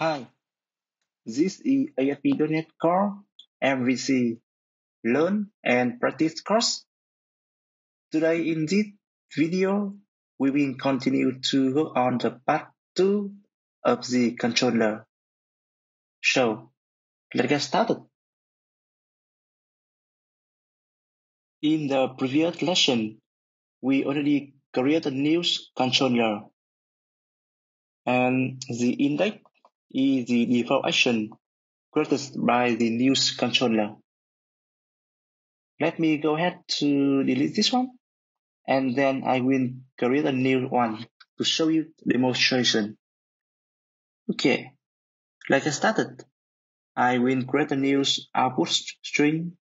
Hi, this is ASP.NET Core MVC Learn and Practice course. Today in this video, we will continue to work on the part 2 of the controller. So, let's get started. In the previous lesson, we already created a new controller, and the index is the default action created by the new controller. Let me go ahead to delete this one, and then I will create a new one to show you demonstration. Okay, let's get started. I will create a new output string,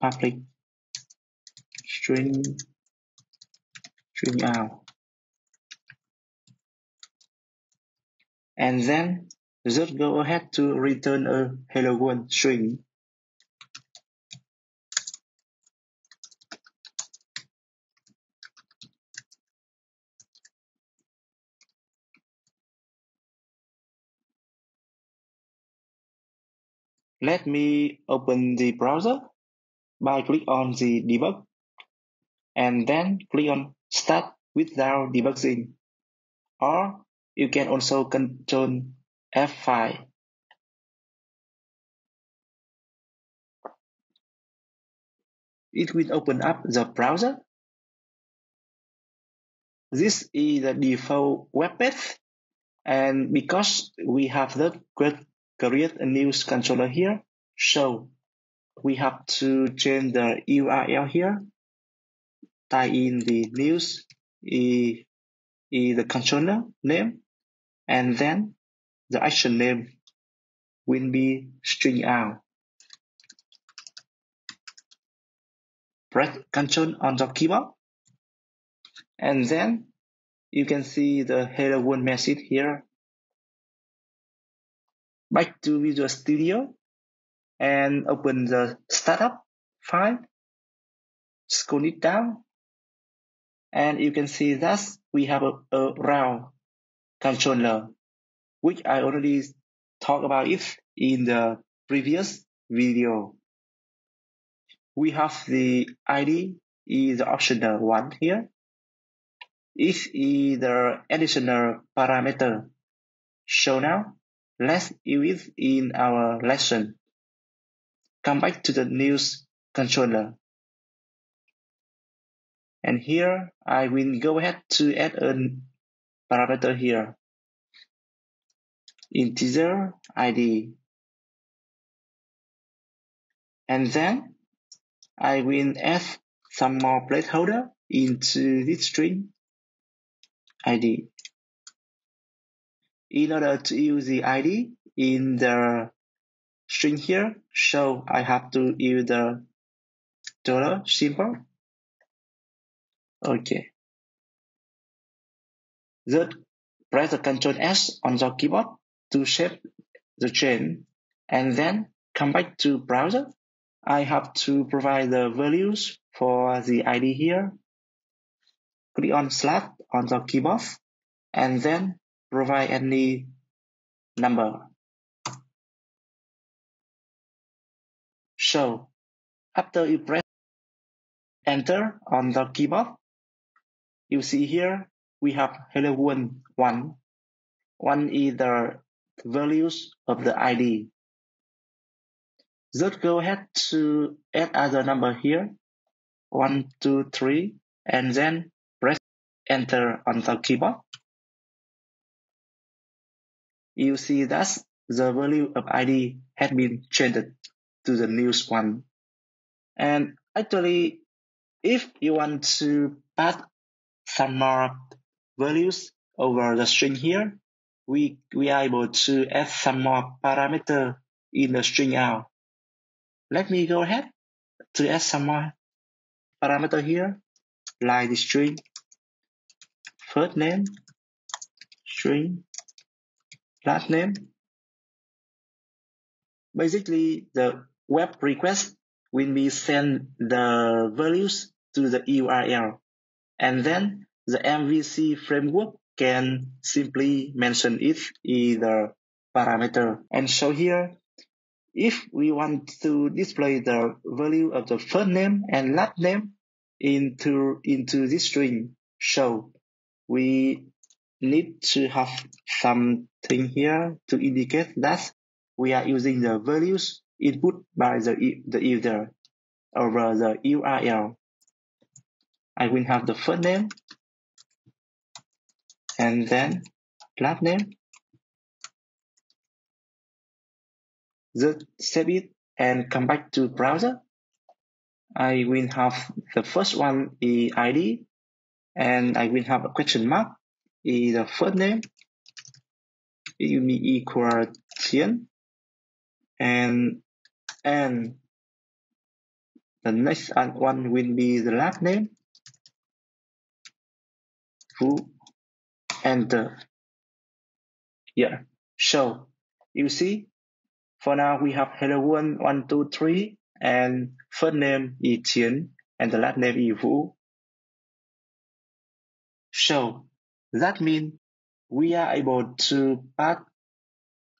public string out. And then just go ahead to return a hello world string. Let me open the browser by clicking on the debug and then click on Start without debugging, or you can also control F5. It will open up the browser. This is the default web page, and because we have not created a new controller here, so we have to change the URL here. Type in the news is the controller name, and then the action name will be string out. Press Control on the keyboard, and then you can see the hello world message here. Back to Visual Studio and open the startup file, scroll it down, and you can see that we have a round controller, which I already talked about it in the previous video. We have the ID is the optional one here. It is the additional parameter. So now let's use it in our lesson. Come back to the new controller. And here, I will go ahead to add a parameter here, integer ID. And then, I will add some more placeholder into this string ID. In order to use the ID in the string here, so I have to use the dollar symbol. Okay. Then press the Control S on the keyboard to save the change, and then come back to browser. I have to provide the values for the ID here. Click on slash on the keyboard, and then provide any number. So after you press Enter on the keyboard, you see here we have hello world 1. 1 is the values of the ID. Just go ahead to add other number here, 1, 2, 3, and then press Enter on the keyboard. You see that the value of ID had been changed to the new one. And actually, if you want to pass some more values over the string here, we are able to add some more parameter in the string out. Let me go ahead to add some more parameter here, like the string first name, string last name. Basically, the web request will be send the values to the URL, and then the MVC framework can simply mention it in the parameter. And so here, if we want to display the value of the first name and last name into this string, so we need to have something here to indicate that we are using the values input by the user over the URL. I will have the first name and then last name. Just save it and come back to browser. I will have the first one is ID, and I will have a question mark is the first name. It will be equal 10, and the next one will be the last name. Who enter? Yeah. So you see, for now we have hello world 1, 2, 3. And first name is Chien, and the last name is Wu. So that means we are able to pass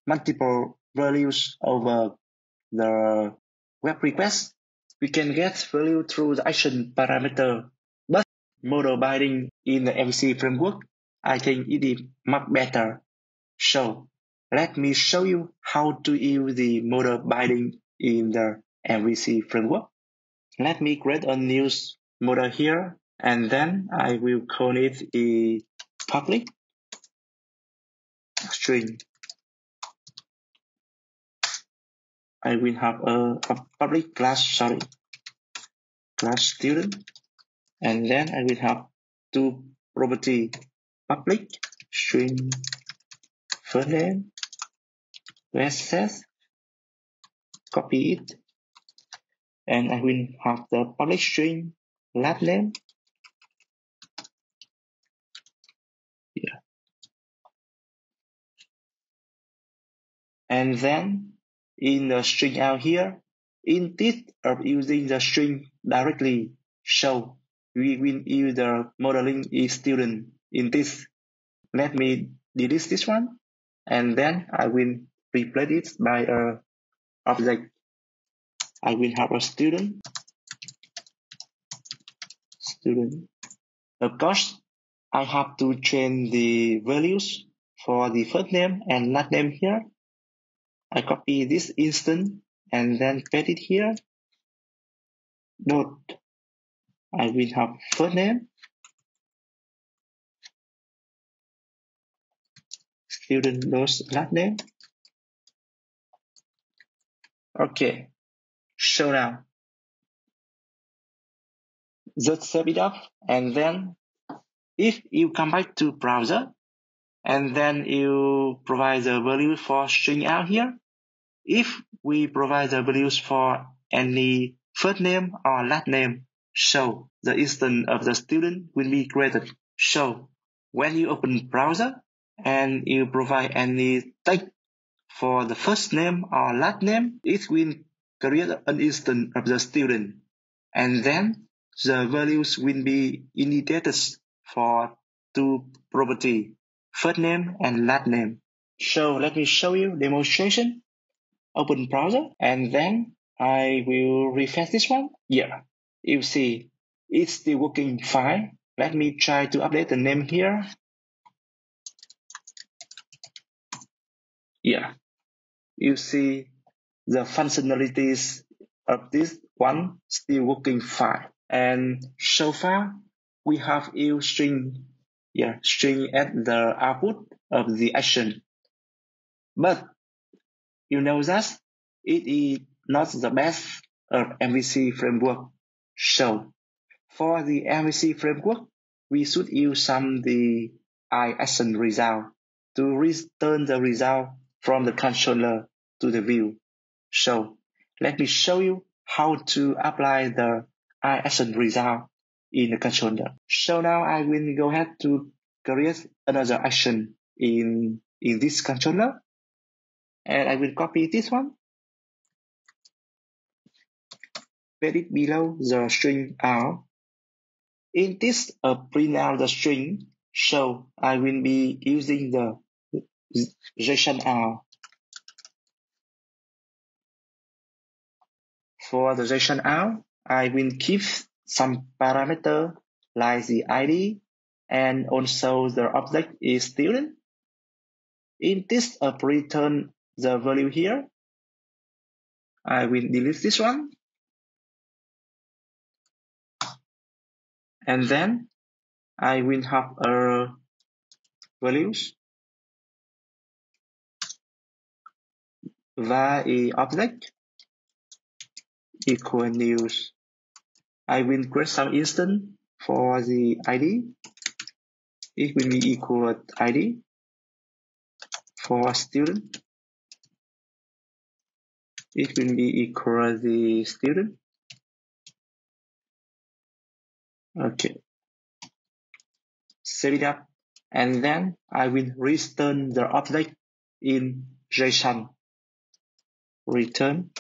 multiple values over the web request. We can get value through the action parameter, but model binding in the MVC framework, I think it is much better. So let me show you how to use the model binding in the MVC framework. Let me create a new model here, and then I will call it a public string. I will have a public class, class student, and then I will have two property public string first name, says copy it. And I will have the public string last name. Yeah. And then in the string out here, instead of using the string directly, so we will use the modeling is student in this. Let me delete this one, and then I will replace it by an object. I will have a student. Of course, I have to change the values for the first name and last name here. I copy this instance and then paste it here. Note, I will have first name, student last name. Okay. So now, just save it up, and then if you come back to browser, and then you provide the value for string out here, if we provide the values for any first name or last name, so the instance of the student will be created. So when you open browser and you provide any text for the first name or last name, it will create an instance of the student, and then the values will be indicated for two property, first name and last name. So let me show you demonstration. Open browser, and then I will refresh this one. Yeah, you see it's still working fine. Let me try to update the name here. Yeah, you see the functionalities of this one still working fine. And so far, we have used string at the output of the action. But you know that it is not the best of MVC framework. So for the MVC framework, we should use the IActionResult to return the result from the controller to the view. So let me show you how to apply the IActionResult in the controller. So now I will go ahead to create another action in this controller, and I will copy this one, paste it below the string out. In this, print out the string. So I will be using the JSON out For the rationale, I will keep some parameter like the ID and also the object is student. In this return the value here. I will delete this one. And then I will have a values via object equal news. I will create some instance for the ID. It will be equal ID for student. It will be equal the student. Okay. Save it up. And then I will return the object in JSON. Return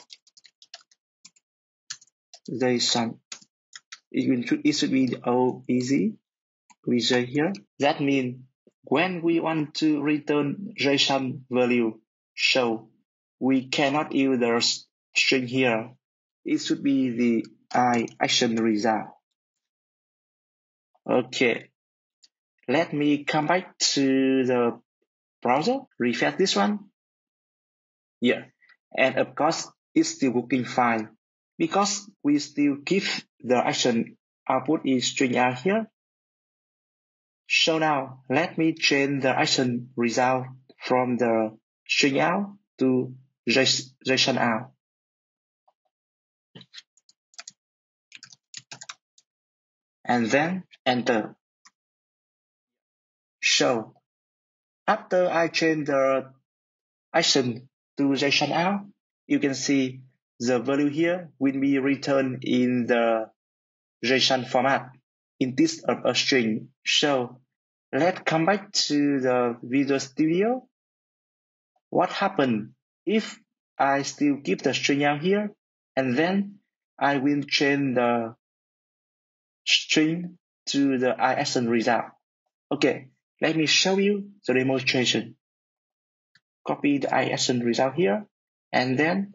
JSON. It should be all easy. We say here. That means when we want to return JSON value, so we cannot use the string here. It should be the IActionResult. Okay. Let me come back to the browser, refresh this one. Yeah. And of course, it's still working fine because we still give the action output in string out here. So now let me change the action result from the string out to JSON out. And then enter. So after I change the action to JSON out, you can see the value here will be returned in the JSON format in this of a string. So let's come back to the Visual Studio. What happened if I still keep the string out here and then I will change the string to the IActionResult. Okay, let me show you the demonstration. Copy the IActionResult here and then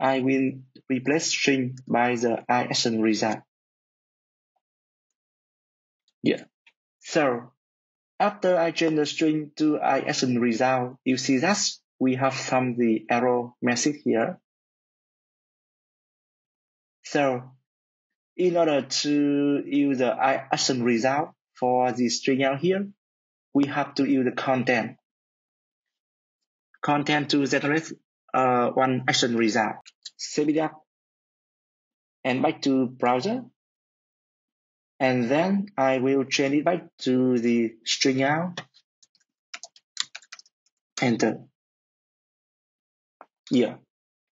I will replace string by the IActionResult. Yeah. So after I change the string to IActionResult, you see that we have some the error message here. So in order to use the IActionResult for the string out here, we have to use the content. Content to generate one action result. Save it up and back to browser. And then I will change it back to the string out. Enter. Yeah,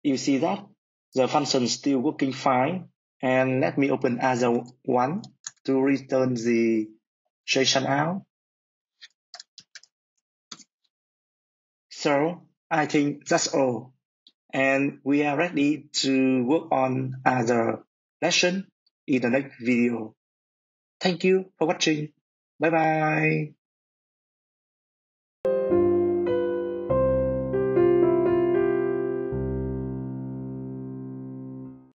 you see that the function is still working fine. And let me open other one to return the JSON out. So I think that's all. And we are ready to work on other lesson in the next video. Thank you for watching. Bye-bye.